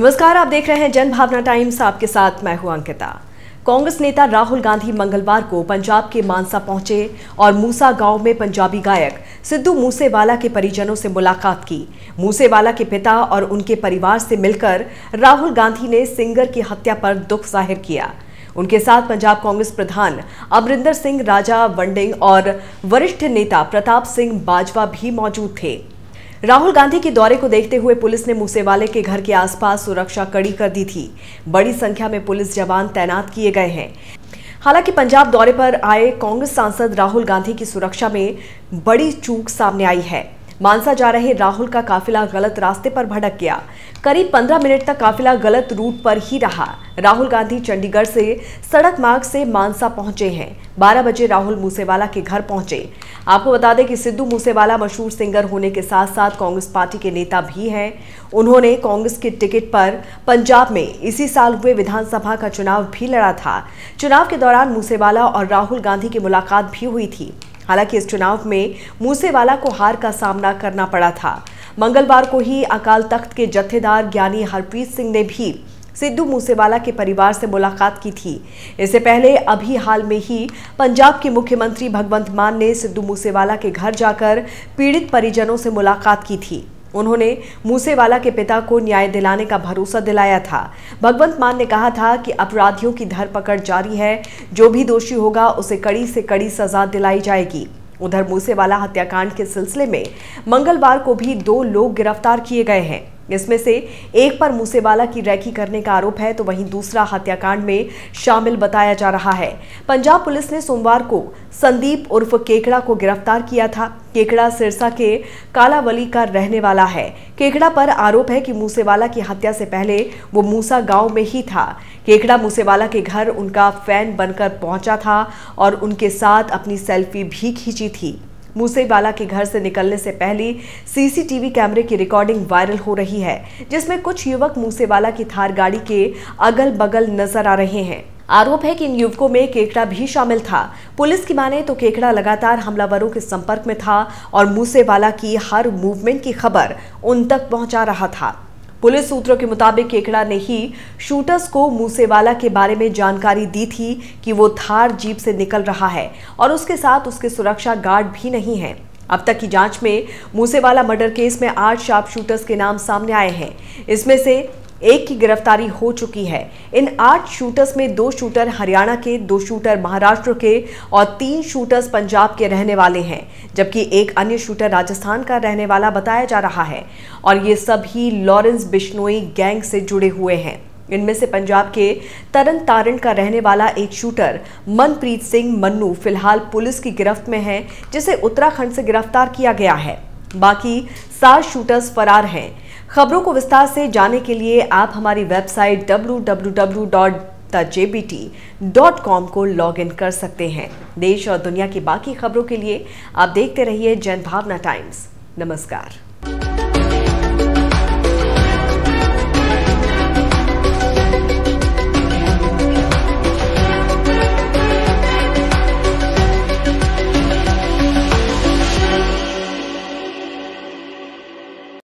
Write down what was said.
नमस्कार, आप देख रहे हैं जनभावना टाइम्स। आपके साथ मैं हूं अंकिता। कांग्रेस नेता राहुल गांधी मंगलवार को पंजाब के मानसा पहुंचे और मूसा गांव में पंजाबी गायक सिद्धू मूसेवाला के परिजनों से मुलाकात की। मूसेवाला के पिता और उनके परिवार से मिलकर राहुल गांधी ने सिंगर की हत्या पर दुख जाहिर किया। उनके साथ पंजाब कांग्रेस प्रधान अमरिंदर सिंह, राजा वंडिंग और वरिष्ठ नेता प्रताप सिंह बाजवा भी मौजूद थे। राहुल गांधी के दौरे को देखते हुए पुलिस ने मूसेवाला के घर के आसपास सुरक्षा कड़ी कर दी थी। बड़ी संख्या में पुलिस जवान तैनात किए गए हैं। हालांकि पंजाब दौरे पर आए कांग्रेस सांसद राहुल गांधी की सुरक्षा में बड़ी चूक सामने आई है। मानसा जा रहे राहुल का काफिला गलत रास्ते पर भटक गया। करीब 15 मिनट तक काफिला गलत रूट पर ही रहा। राहुल गांधी चंडीगढ़ से सड़क मार्ग से मानसा पहुंचे हैं। 12 बजे राहुल मूसेवाला के घर पहुंचे। आपको बता दें कि सिद्धू मूसेवाला मशहूर सिंगर होने के साथ साथ कांग्रेस पार्टी के नेता भी हैं। उन्होंने कांग्रेस की टिकट पर पंजाब में इसी साल हुए विधानसभा का चुनाव भी लड़ा था। चुनाव के दौरान मूसेवाला और राहुल गांधी की मुलाकात भी हुई थी। हालांकि इस चुनाव में मूसेवाला को हार का सामना करना पड़ा था। मंगलवार को ही अकाल तख्त के जत्थेदार ज्ञानी हरप्रीत सिंह ने भी सिद्धू मूसेवाला के परिवार से मुलाकात की थी। इससे पहले अभी हाल में ही पंजाब के मुख्यमंत्री भगवंत मान ने सिद्धू मूसेवाला के घर जाकर पीड़ित परिजनों से मुलाकात की थी। उन्होंने मूसेवाला के पिता को न्याय दिलाने का भरोसा दिलाया था। भगवंत मान ने कहा था कि अपराधियों की धरपकड़ जारी है, जो भी दोषी होगा उसे कड़ी से कड़ी सजा दिलाई जाएगी। उधर मूसेवाला हत्याकांड के सिलसिले में मंगलवार को भी 2 लोग गिरफ्तार किए गए हैं। इसमें से एक पर मूसेवाला की रैकी करने का आरोप है, तो वहीं दूसरा हत्याकांड में शामिल बताया जा रहा है। पंजाब पुलिस ने सोमवार को संदीप उर्फ केकड़ा को गिरफ्तार किया था। केकड़ा सिरसा के कालावली का रहने वाला है। केकड़ा पर आरोप है कि मूसेवाला की हत्या से पहले वो मूसा गांव में ही था। केकड़ा मूसेवाला के घर उनका फैन बनकर पहुंचा था और उनके साथ अपनी सेल्फी भी खींची थी। मूसेवाला के घर से निकलने से पहले सीसीटीवी कैमरे की रिकॉर्डिंग वायरल हो रही है, जिसमें कुछ युवक मूसेवाला की थार गाड़ी के अगल बगल नजर आ रहे हैं। आरोप है कि इन युवकों में केकड़ा भी शामिल था। पुलिस की माने तो केकड़ा लगातार हमलावरों के संपर्क में था और मूसेवाला की हर मूवमेंट की खबर उन तक पहुंचा रहा था। पुलिस सूत्रों के मुताबिक केकड़ा ने ही शूटर्स को मूसेवाला के बारे में जानकारी दी थी कि वो थार जीप से निकल रहा है और उसके साथ उसके सुरक्षा गार्ड भी नहीं है। अब तक की जांच में मूसेवाला मर्डर केस में 8 शार्प शूटर्स के नाम सामने आए हैं। इसमें से एक की गिरफ्तारी हो चुकी है। इन 8 शूटर्स में 2 शूटर हरियाणा के, 2 शूटर महाराष्ट्र के और 3 शूटर्स पंजाब के रहने वाले हैं, जबकि एक अन्य शूटर राजस्थान का रहने वाला बताया जा रहा है और ये सभी लॉरेंस बिश्नोई गैंग से जुड़े हुए हैं। इनमें से पंजाब के तरन तारण का रहने वाला एक शूटर मनप्रीत सिंह मन्नू फिलहाल पुलिस की गिरफ्त में है, जिसे उत्तराखंड से गिरफ्तार किया गया है। बाकी 7 शूटर्स फरार हैं। खबरों को विस्तार से जाने के लिए आप हमारी वेबसाइट www.thejbt.com को लॉगिन कर सकते हैं। देश और दुनिया की बाकी खबरों के लिए आप देखते रहिए जनभावना टाइम्स। नमस्कार।